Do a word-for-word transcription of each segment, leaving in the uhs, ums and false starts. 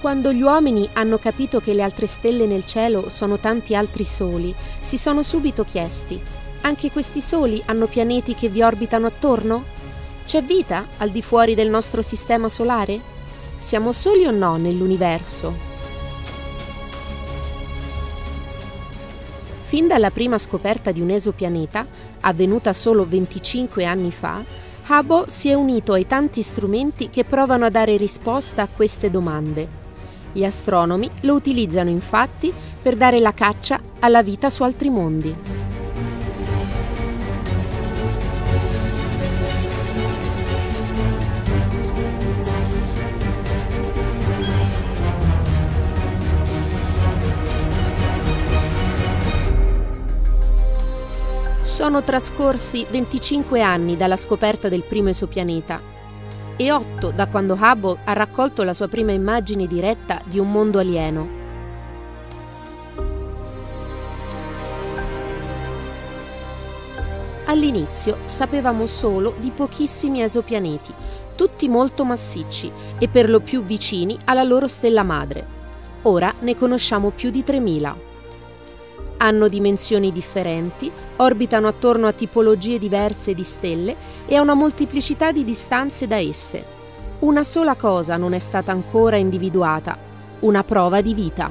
Quando gli uomini hanno capito che le altre stelle nel cielo sono tanti altri soli, si sono subito chiesti: anche questi soli hanno pianeti che vi orbitano attorno? C'è vita al di fuori del nostro sistema solare? Siamo soli o no nell'universo? Fin dalla prima scoperta di un esopianeta, avvenuta solo venticinque anni fa, Hubble si è unito ai tanti strumenti che provano a dare risposta a queste domande. Gli astronomi lo utilizzano infatti per dare la caccia alla vita su altri mondi. Sono trascorsi venticinque anni dalla scoperta del primo esopianeta e otto da quando Hubble ha raccolto la sua prima immagine diretta di un mondo alieno. All'inizio sapevamo solo di pochissimi esopianeti, tutti molto massicci e per lo più vicini alla loro stella madre. Ora ne conosciamo più di tremila. Hanno dimensioni differenti, orbitano attorno a tipologie diverse di stelle e a una molteplicità di distanze da esse. Una sola cosa non è stata ancora individuata: una prova di vita.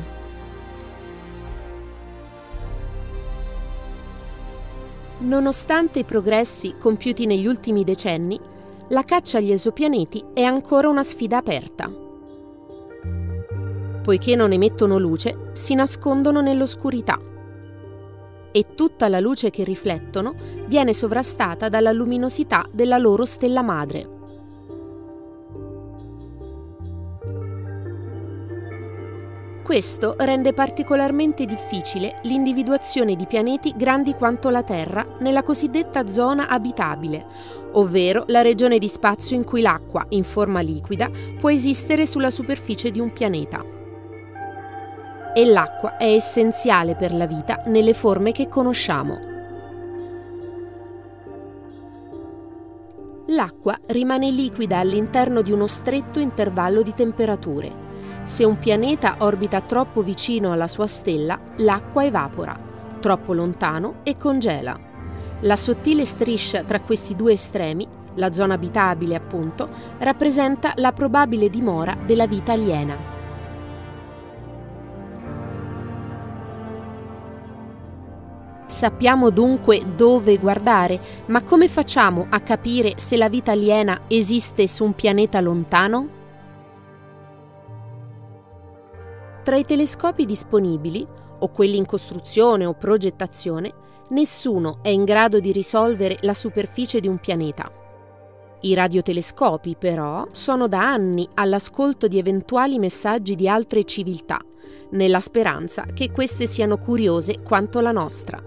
Nonostante i progressi compiuti negli ultimi decenni, la caccia agli esopianeti è ancora una sfida aperta. Poiché non emettono luce, si nascondono nell'oscurità. E tutta la luce che riflettono viene sovrastata dalla luminosità della loro stella madre. Questo rende particolarmente difficile l'individuazione di pianeti grandi quanto la Terra nella cosiddetta zona abitabile, ovvero la regione di spazio in cui l'acqua, in forma liquida, può esistere sulla superficie di un pianeta. E l'acqua è essenziale per la vita nelle forme che conosciamo. L'acqua rimane liquida all'interno di uno stretto intervallo di temperature. Se un pianeta orbita troppo vicino alla sua stella, l'acqua evapora, troppo lontano e congela. La sottile striscia tra questi due estremi, la zona abitabile appunto, rappresenta la probabile dimora della vita aliena. Sappiamo dunque dove guardare, ma come facciamo a capire se la vita aliena esiste su un pianeta lontano? Tra i telescopi disponibili, o quelli in costruzione o progettazione, nessuno è in grado di risolvere la superficie di un pianeta. I radiotelescopi, però, sono da anni all'ascolto di eventuali messaggi di altre civiltà, nella speranza che queste siano curiose quanto la nostra.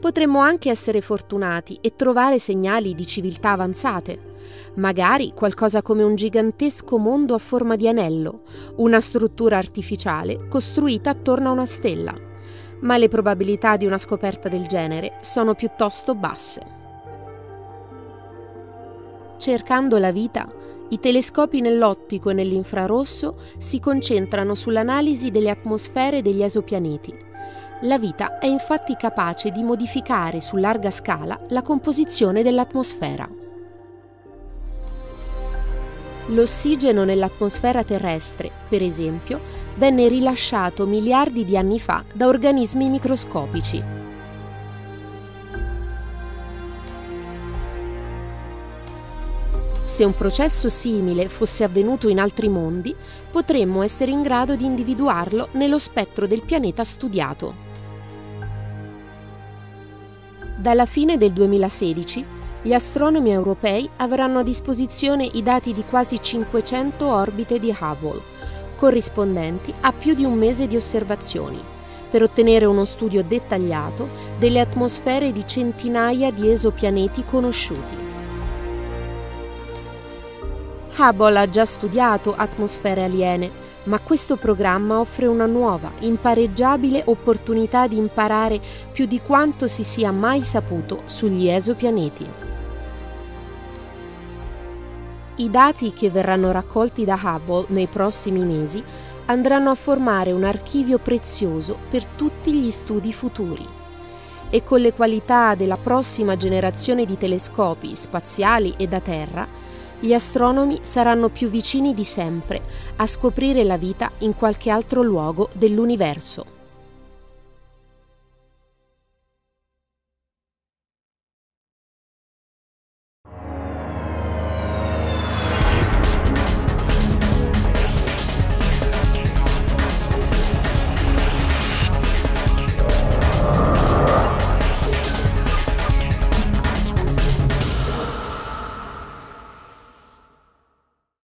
Potremmo anche essere fortunati e trovare segnali di civiltà avanzate, magari qualcosa come un gigantesco mondo a forma di anello, una struttura artificiale costruita attorno a una stella, ma le probabilità di una scoperta del genere sono piuttosto basse. Cercando la vita, i telescopi nell'ottico e nell'infrarosso si concentrano sull'analisi delle atmosfere degli esopianeti. La vita è infatti capace di modificare su larga scala la composizione dell'atmosfera. L'ossigeno nell'atmosfera terrestre, per esempio, venne rilasciato miliardi di anni fa da organismi microscopici. Se un processo simile fosse avvenuto in altri mondi, potremmo essere in grado di individuarlo nello spettro del pianeta studiato. Dalla fine del duemilasedici, gli astronomi europei avranno a disposizione i dati di quasi cinquecento orbite di Hubble, corrispondenti a più di un mese di osservazioni, per ottenere uno studio dettagliato delle atmosfere di centinaia di esopianeti conosciuti. Hubble ha già studiato atmosfere aliene, ma questo programma offre una nuova, impareggiabile opportunità di imparare più di quanto si sia mai saputo sugli esopianeti. I dati che verranno raccolti da Hubble nei prossimi mesi andranno a formare un archivio prezioso per tutti gli studi futuri. E con le qualità della prossima generazione di telescopi spaziali e da terra, gli astronomi saranno più vicini di sempre a scoprire la vita in qualche altro luogo dell'universo.